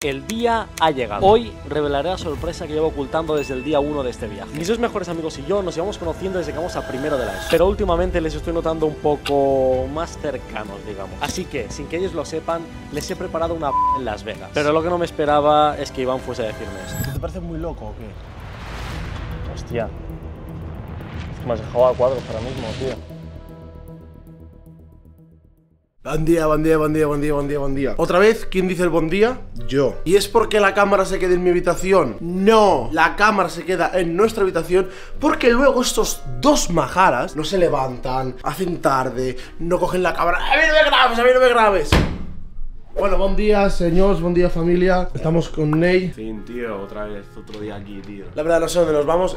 El día ha llegado. Hoy revelaré la sorpresa que llevo ocultando desde el día 1 de este viaje. Mis dos mejores amigos y yo nos llevamos conociendo desde que vamos a primero de la ESO, pero últimamente les estoy notando un poco más cercanos, digamos. Así que, sin que ellos lo sepan, les he preparado una en Las Vegas. Pero lo que no me esperaba es que Iván fuese a decirme esto. ¿Te parece muy loco o qué? Hostia. Es que me has dejado a cuadros ahora mismo, tío. Buen día, buen día, buen día, buen día, buen día, buen día. Otra vez, ¿quién dice el buen día? Yo. ¿Y es porque la cámara se queda en mi habitación? No, la cámara se queda en nuestra habitación porque luego estos dos majaras no se levantan, hacen tarde, no cogen la cámara. ¡A mí no me grabes, a mí no me grabes! Bueno, buen día, señores, buen día, familia. Estamos con Ney. Sí, tío, otra vez, otro día aquí, tío. La verdad, no sé dónde nos vamos.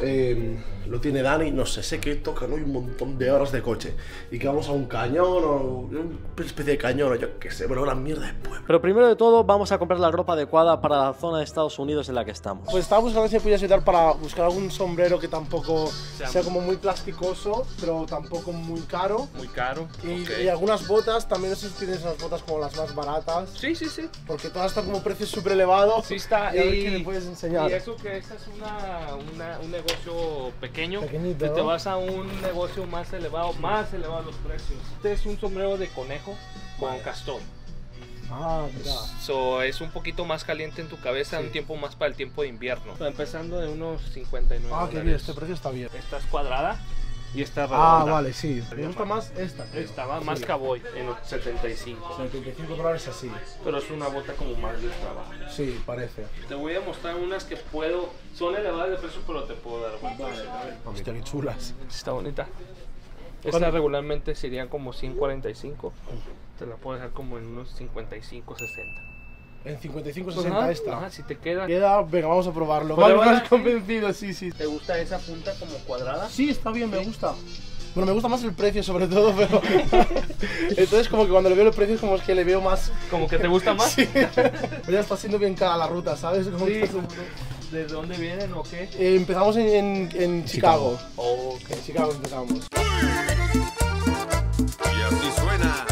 Lo tiene Dani, no sé. Sé que tocan hoy un montón de horas de coche. Y que vamos a un cañón o una especie de cañón o yo qué sé, bueno, una mierda de pueblo. Pero primero de todo, vamos a comprar la ropa adecuada para la zona de Estados Unidos en la que estamos. Pues estaba buscando si me podías ayudar para buscar algún sombrero que tampoco sea como muy plasticoso, pero tampoco muy caro. Muy caro. Y, okay. Y algunas botas, también no sé si tienes unas botas como las más baratas. Sí, sí, sí. Porque todas están como precios súper elevados. Sí, está. Y a ver qué le puedes enseñar. Y eso que esta es un negocio pequeño. Pequeñito, ¿no? Te vas a un negocio más elevado los precios. Este es un sombrero de conejo con castor. Ah, mira. So, es un poquito más caliente en tu cabeza, sí. Un tiempo más para el tiempo de invierno. Está empezando de unos 59 dólares. Ah, qué bien, este precio está bien. Esta es cuadrada. Y esta redonda. Ah, vale, sí. Me gusta más esta. Creo. Esta va más cowboy, en los 75. $75 así. Pero es una bota como más de trabajo. Sí, parece. Te voy a mostrar unas que puedo. Son elevadas de precio, pero te puedo dar. Vale. Hostia, qué chulas. Está bonita. Esta regularmente serían como 145. Te la puedo dejar como en unos 55, 60. En 55, 60 ajá, esta. Ajá, si te queda. Venga, vamos a probarlo. Vale, más convencido, sí, sí. ¿Te gusta esa punta como cuadrada? Sí, está bien, me gusta. Bueno, me gusta más el precio sobre todo, pero... Entonces como que cuando le veo los precios como es que le veo más... ¿Como que te gusta más? Sí. Ya está siendo bien cara la ruta, ¿sabes? Como sí. ¿De dónde vienen o qué? Empezamos en Chicago. Oh, okay. En Chicago empezamos. Y así suena.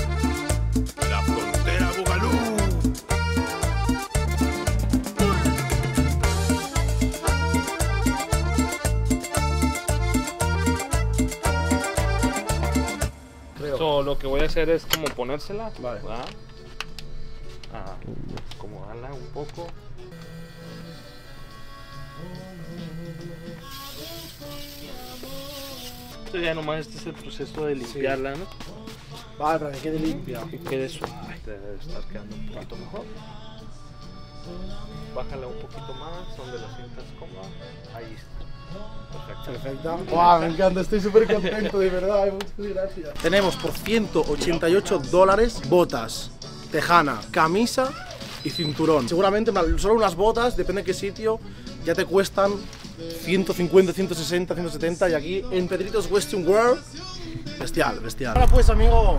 So, lo que voy a hacer es como ponérsela, vale. Acomodarla un poco. Esto ya nomás este es el proceso de limpiarla, sí. ¿No? Vale, para que quede limpia. Que quede suave. Te debe estar quedando un poquito mejor. Bájala un poquito más, donde la sientas cómoda. Ahí está. Perfecta. Wow, me encanta, estoy súper contento, de verdad, muchas gracias. Tenemos por $188 botas, tejana, camisa y cinturón. Seguramente solo unas botas, depende de qué sitio, ya te cuestan 150, 160, 170 y aquí en Pedritos Western World, bestial, bestial. Ahora pues, amigo.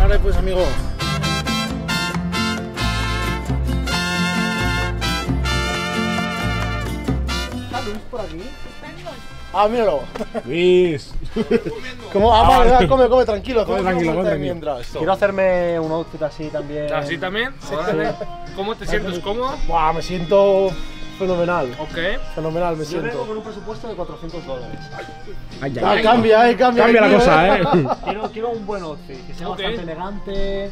Ahora pues, amigo. Por aquí. Ah, míralo. Luis. Como, come, tranquilo. Mientras. Quiero hacerme un outfit así también. ¿Así también? Sí. ¿Cómo te sientes? ¿Cómodo? Buah, me siento fenomenal. Ok. Fenomenal, me siento. Yo vengo con un presupuesto de $400. Ay, cambia la cosa, Quiero un buen outfit, que sea bastante elegante.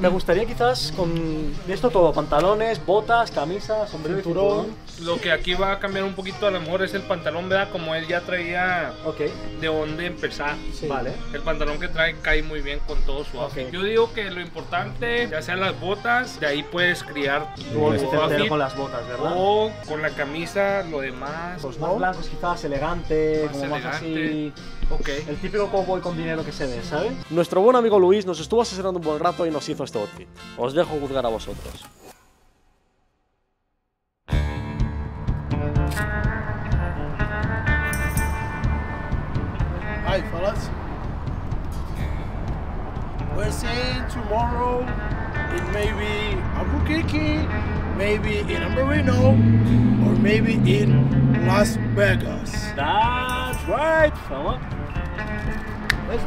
Me gustaría quizás con esto todo, pantalones, botas, camisas, sombrero, cinturón. Lo que aquí va a cambiar un poquito a lo mejor es el pantalón, ¿verdad? Como él ya traía de dónde empezar. Sí. Vale. El pantalón que trae cae muy bien con todo su outfit. Yo digo que lo importante, ya sean las botas, de ahí puedes criar tu outfit con las botas, ¿verdad? O con la camisa, lo demás. Pues más blancos quizás, elegante, más como elegante. Más así. Okay. El típico cowboy con dinero que se ve, ¿sabes? Nuestro buen amigo Luis nos estuvo asesorando un buen rato y nos hizo este outfit. Os dejo juzgar a vosotros. Hi, fellas. We're saying tomorrow it may be Albuquerque, maybe in Amarillo, or maybe in Las Vegas. That's right, fella. Let's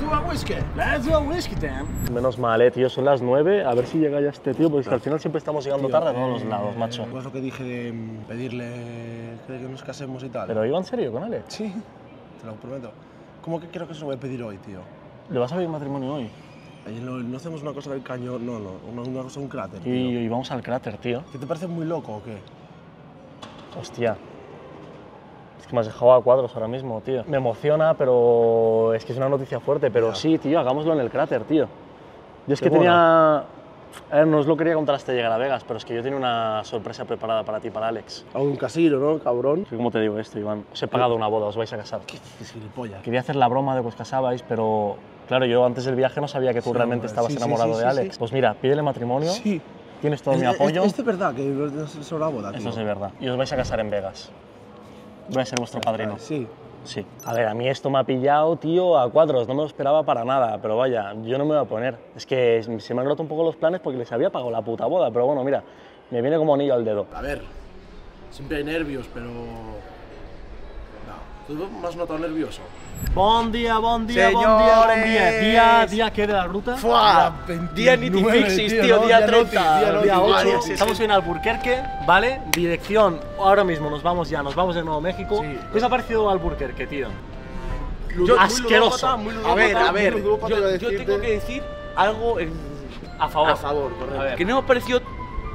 do a whiskey, damn. Menos mal, tío, son las 9, a ver si llega ya este tío, porque es que al final siempre estamos llegando tarde a todos los lados, macho. Pues lo que dije de pedirle que nos casemos y tal. ¿Pero iba en serio con Alex? Sí, te lo prometo. ¿Cómo que creo que se lo voy a pedir hoy, tío? ¿Le vas a pedir matrimonio hoy? No hacemos una cosa del cañón, una cosa de un cráter, tío. Y vamos al cráter, tío. ¿Qué te parece muy loco o qué? Hostia. Es que me has dejado a cuadros ahora mismo, tío. Me emociona, pero es que es una noticia fuerte. Pero sí, tío, hagámoslo en el cráter, tío. Yo es que tenía... A ver, no os lo quería contar hasta llegar a Vegas, pero es que yo tenía una sorpresa preparada para ti, para Alex. A un casino, ¿no, cabrón? ¿Cómo te digo esto, Iván? Os he pagado una boda, os vais a casar. Qué gilipollas. Quería hacer la broma de que os casabais, pero... Claro, yo antes del viaje no sabía que tú realmente estabas enamorado de Alex. Pues mira, pídele matrimonio. Sí. Tienes todo mi apoyo. Es de verdad, que es una boda, tío. Eso es de verdad. Y os vais a casar en Vegas. Voy a ser vuestro padrino. Sí. Sí. A ver, a mí esto me ha pillado, tío, a cuadros. No me lo esperaba para nada, pero vaya, yo no me voy a poner. Es que se me han roto un poco los planes porque les había pagado la puta boda, pero bueno, mira, me viene como anillo al dedo. A ver, siempre hay nervios, pero... No, tú me has notado nervioso. Bon día, día que de la ruta. Día 96, tío, día 30, día 8. Estamos en Albuquerque, ¿vale? Dirección, ahora mismo nos vamos ya, nos vamos de Nuevo México. ¿Qué os ha parecido Albuquerque, tío? Asqueroso. A ver, yo tengo que decir algo a favor. Que no me ha parecido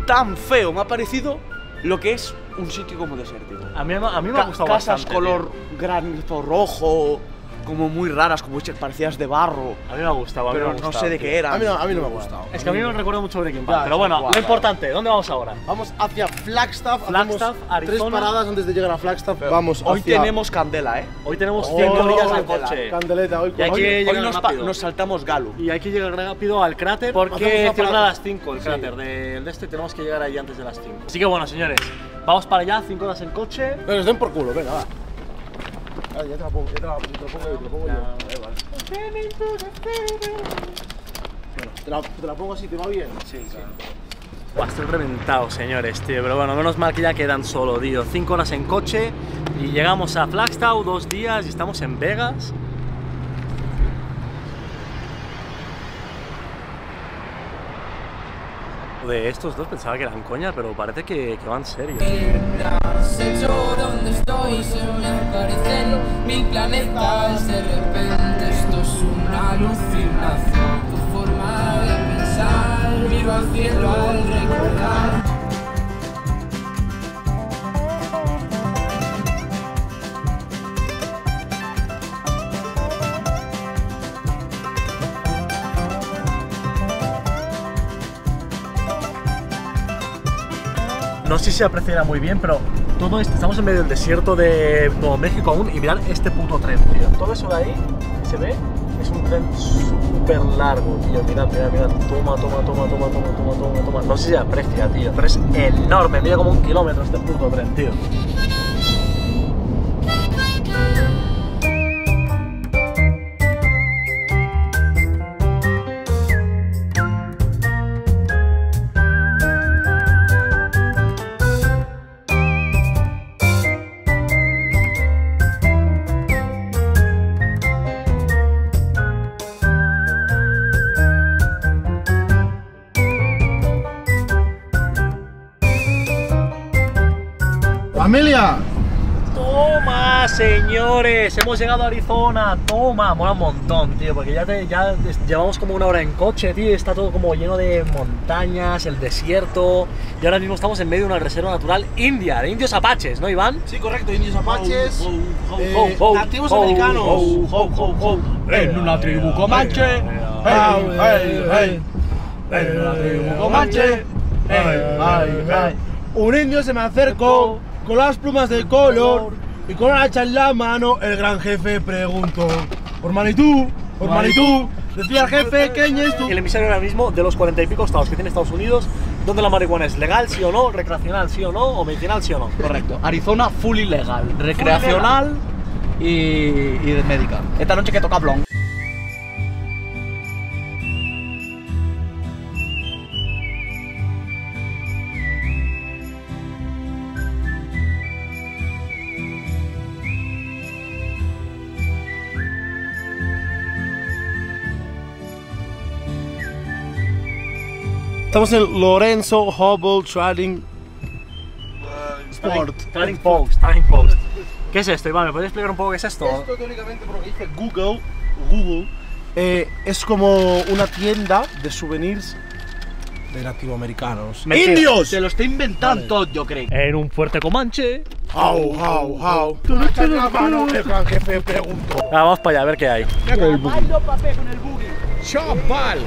tan feo, me ha parecido lo que es un sitio como desértico. A mí me ha gustado bastante. Casas color granito rojo, como muy raras, como parecidas de barro. A mí me ha gustado, pero no sé de qué era. A mí no me ha gustado. Es que a mí me recuerda mucho Breaking Bad. Pero bueno, lo importante, ¿dónde vamos ahora? Vamos hacia Flagstaff. Flagstaff, Arizona. 3 paradas antes de llegar a Flagstaff. Pero vamos hoy hacia... tenemos candela, ¿eh? Hoy tenemos 100 millas al coche. Candeleta, hoy. Y hay que hoy nos saltamos Galo. Y hay que llegar rápido al cráter porque cierra a las 5 el cráter de este. Tenemos que llegar ahí antes de las 5. Así que bueno, señores, vamos para allá, 5 horas en coche. Pero nos den por culo, venga, va. Ah, ya te lo pongo, yo. Vale. Bueno, te la pongo así, ¿te va bien? Sí, claro. Buah, estoy reventado, señores, tío. Pero bueno, menos mal que ya quedan solo, tío. 5 horas en coche y llegamos a Flagstaff, 2 días y estamos en Vegas. De estos dos pensaba que eran coña, pero parece que van serios. No sé si se apreciará muy bien, pero todo esto, estamos en medio del desierto de Nuevo México aún y mirad este puto tren, tío. Todo eso de ahí, se ve, es un tren súper largo, tío. Mirad, toma. No sé si se aprecia, tío, pero es enorme, mira como 1 kilómetro este puto tren, tío. ¡Familia! ¡Toma, señores! Hemos llegado a Arizona. ¡Toma! Mola un montón, tío, porque ya llevamos como 1 hora en coche, tío, y está todo como lleno de montañas, el desierto. Y ahora mismo estamos en medio de una reserva natural india, de indios apaches, ¿no, Iván? Sí, correcto, indios apaches, nativos americanos. En una tribu comanche, en una tribu comanche, un indio se me acercó con las plumas de color y con la hacha en la mano. El gran jefe preguntó: Por manitou, decía el jefe, ¿qué es tú? El emisario ahora mismo de los 40 y pico estados que tiene Estados Unidos, donde la marihuana es legal, sí o no, recreacional, sí o no, o medicinal, sí o no. Correcto, Arizona full ilegal, recreacional y médica. Esta noche que toca blon. Estamos en Lorenzo Hubble Trading Post. ¿Qué es esto, Iván? ¿Me puedes explicar un poco qué es esto? Esto teóricamente, por lo que dice Google, es como una tienda de souvenirs de nativoamericanos. ¡Indios! Se lo está inventando todo, yo creo. En un fuerte comanche. ¡Au, au, au! ¡Tú no te lo jefe, pregunto! Vamos para allá, a ver qué hay. ¡Chaval, papel con el buggy! ¡Chaval!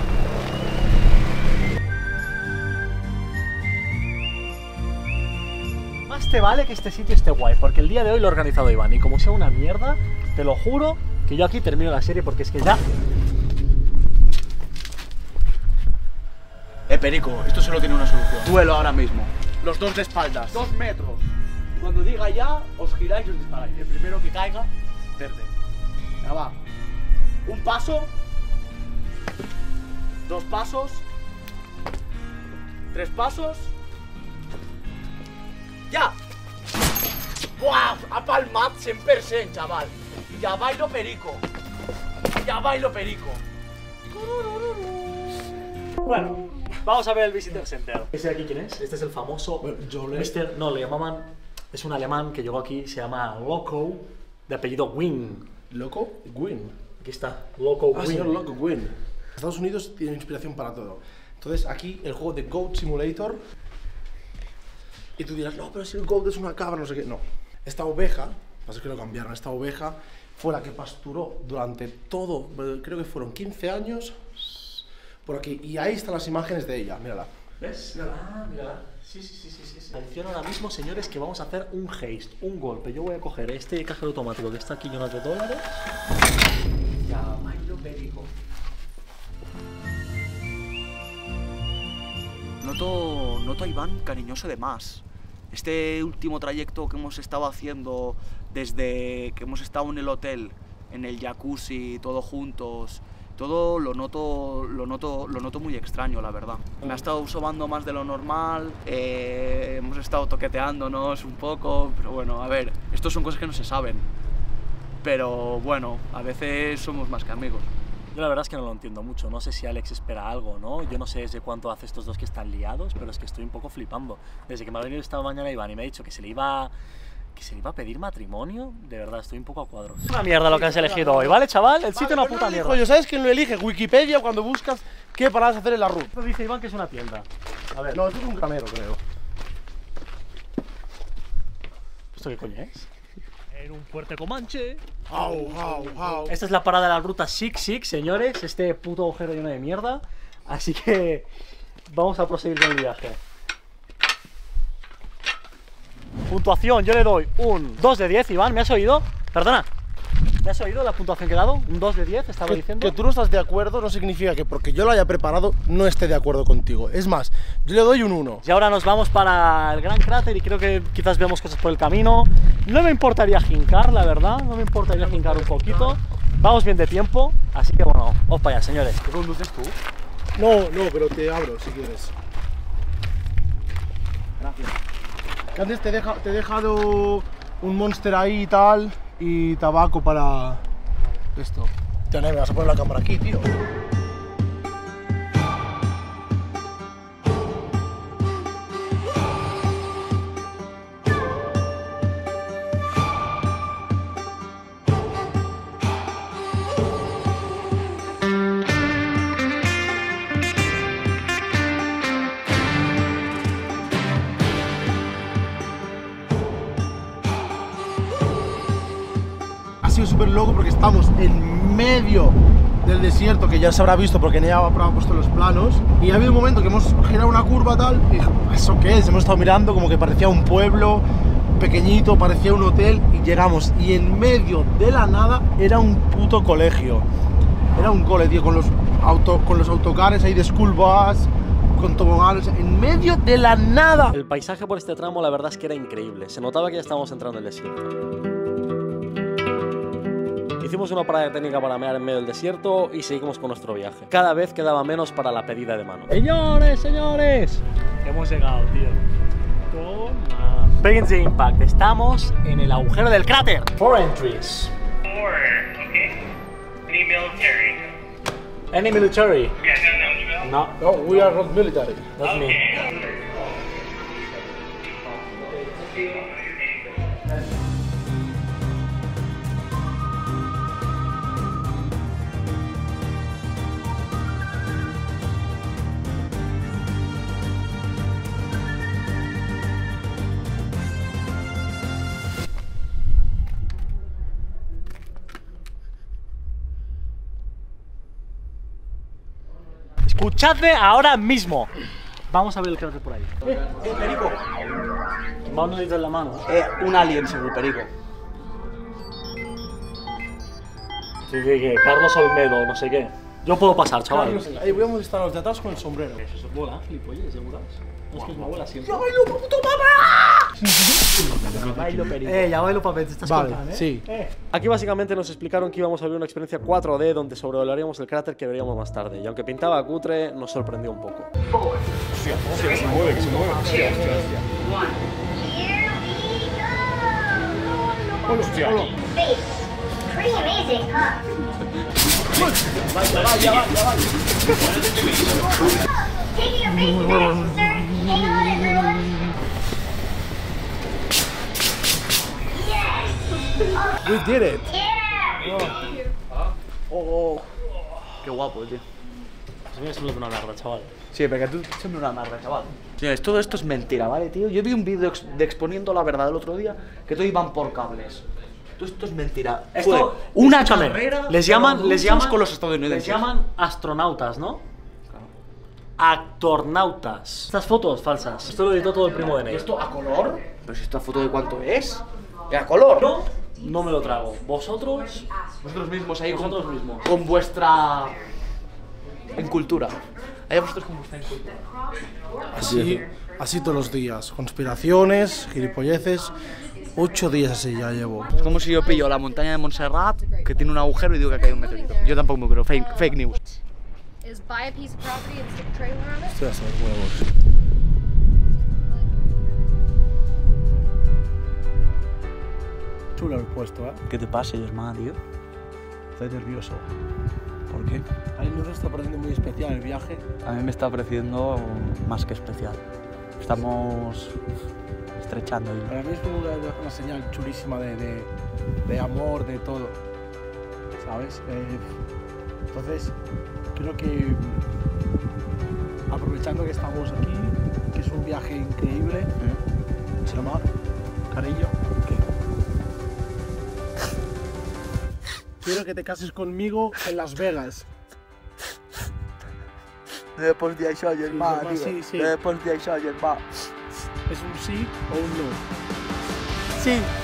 Más te vale que este sitio esté guay, porque el día de hoy lo ha organizado Iván. Y como sea una mierda, te lo juro que yo aquí termino la serie, porque es que ya... Perico, esto solo tiene una solución. Duelo ahora mismo. Los dos de espaldas. 2 metros. Cuando diga ya, os giráis y os disparáis. El primero que caiga, pierde. Ya va. Un paso. 2 pasos. 3 pasos. ¡Ya! ¡Guau! Ha palmat 100%, chaval. Ya bailo perico. Ya bailo perico. Bueno. Vamos a ver el Visitor Center. ¿Este de aquí quién es? Este es el famoso... Mister, no, le llamaban... Es un alemán que llegó aquí, se llama Loco, de apellido Wing. ¿Loco? Wing. Aquí está, Loco Wing. Ah, señor Loco Wing. Estados Unidos tiene inspiración para todo. Entonces aquí el juego de Goat Simulator... Y tú dirás, no, pero si el Goat es una cabra, no sé qué... No. Esta oveja, pasa que lo cambiaron, esta oveja fue la que pasturó durante todo... Creo que fueron 15 años... Por aquí, y ahí están las imágenes de ella, mírala. ¿Ves? Mírala. Ah, mírala. Sí. Atención ahora mismo, señores, que vamos a hacer un haste, un golpe. Yo voy a coger este cajero automático que está aquí lleno de dólares. Ya, bailo perico. Noto a Iván cariñoso de más. Este último trayecto que hemos estado haciendo desde que hemos estado en el hotel, en el jacuzzi, todos juntos... Todo lo noto muy extraño, la verdad. Me ha estado sobando más de lo normal, hemos estado toqueteándonos un poco, pero bueno, a ver, esto son cosas que no se saben. Pero bueno, a veces somos más que amigos. Yo la verdad es que no lo entiendo mucho, no sé si Alex espera algo, ¿no? Yo no sé desde cuánto hace estos dos que están liados, pero es que estoy un poco flipando. Desde que me ha venido esta mañana Iván y me ha dicho que se le iba a pedir matrimonio, de verdad estoy un poco a cuadros. Es una mierda lo que has elegido hoy, ¿vale, chaval? El sitio es una puta mierda. Coño, ¿sabes quién lo elige? Wikipedia, cuando buscas qué paradas hacer en la ruta. Dice Iván que es una tienda. A ver. No, esto es un gramero, creo. ¿Esto qué coño es? En un fuerte comanche. ¡Au! Esta es la parada de la ruta 66, señores. Este puto agujero lleno de mierda. Así que vamos a proseguir con el viaje. Puntuación, yo le doy un 2 de 10, Iván, ¿me has oído? Perdona, ¿me has oído la puntuación que he dado? Un 2 de 10, estaba diciendo. Que tú no estás de acuerdo no significa que porque yo lo haya preparado no esté de acuerdo contigo. Es más, yo le doy un 1. Y ahora nos vamos para el Gran Cráter y creo que quizás veamos cosas por el camino. No me importaría jincar, la verdad, no me importaría jincar un poquito. Vamos bien de tiempo, así que bueno, vamos para allá, señores. ¿Te conduces tú? No, pero te abro si quieres. Gracias. Que antes te he dejado un Monster ahí y tal, y tabaco para esto. Ya no me vas a poner la cámara aquí, tío. Súper loco porque estamos en medio del desierto, que ya se habrá visto porque Nea habrá puesto los planos, y ha habido un momento que hemos girado una curva tal y ¿eso qué es? Hemos estado mirando como que parecía un pueblo pequeñito, parecía un hotel, y llegamos y en medio de la nada era un puto colegio, era un cole, tío, con los autocares ahí de school bus, con toboganes, en medio de la nada. El paisaje por este tramo la verdad es que era increíble, se notaba que ya estábamos entrando en el desierto. Hicimos una parada técnica para mear en medio del desierto y seguimos con nuestro viaje. Cada vez quedaba menos para la pedida de mano. ¡Señores, señores! Hemos llegado, tío. Toma. Begins the Impact. Estamos en el agujero del cráter. 4 entries. 4, ok. Any military. Any military? Yeah, no, No. No, we are not military. Not me. Escuchadme ahora mismo. Vamos a ver el cráter por ahí. El perico. Va un nudito en la mano. Es un alien sobre el perico. Sí, Carlos Olmedo, no sé qué. Yo puedo pasar, chaval. Ahí voy a molestar a los de atrás con el sombrero. ¿Qué es eso? Bola, gilipollas, ¿seguro? No es que es mi abuela siempre. ¡Yo bailo por puto mamá! Bailo perico. Ya bailo papel, te estás contando, ¿eh? Sí. Aquí básicamente nos explicaron que íbamos a vivir una experiencia 4D donde sobrevolaríamos el cráter que veríamos más tarde. Y aunque pintaba cutre, nos sorprendió un poco. Hostia, hostia, que se mueve, que se mueve. Hostia, hostia, hostia. Hostia. Pretty amazing, huh? We did it. Yeah. Oh, qué guapo, tío. Siempre es una narra, chaval. Sí, porque tú siempre una narra, chaval. Señores, todo esto es mentira, ¿vale, tío? Yo vi un vídeo de Exponiendo la Verdad el otro día que todos iban por cables. Todo esto es mentira. Esto, una carrera. Les llaman con los estadounidenses. Les llaman astronautas, ¿no? Actornautas. Estas fotos falsas. Esto lo editó todo el primo de Ney. ¿Esto a color? Pero si esta foto de cuánto es. ¿A color? No, no me lo trago. ¿Vosotros? Vosotros mismos ahí. Vosotros mismos. Con vuestra incultura. Ahí vosotros con vuestra incultura. Así todos los días. Conspiraciones, gilipolleces. 8 días así ya llevo. Es como si yo pillo la montaña de Montserrat, que tiene un agujero, y digo que ha caído un meteorito. Yo tampoco me creo. Fake news. Estoy hasta los huevos. Lo he puesto, ¿eh? ¿Qué te pasa, Yosma, tío? Estoy nervioso. ¿Por qué? A mí no me está pareciendo muy especial el viaje. A mí me está pareciendo más que especial. Estamos estrechando ahí. Para mí es como una señal chulísima de amor, de todo. ¿Sabes? Entonces, creo que aprovechando que estamos aquí, que es un viaje increíble, se llama cariño. Quiero que te cases conmigo en Las Vegas. Después de ahí soy el ma, tío. Sí. Después de ahí soy el ma. ¿Es un sí o un no? Sí.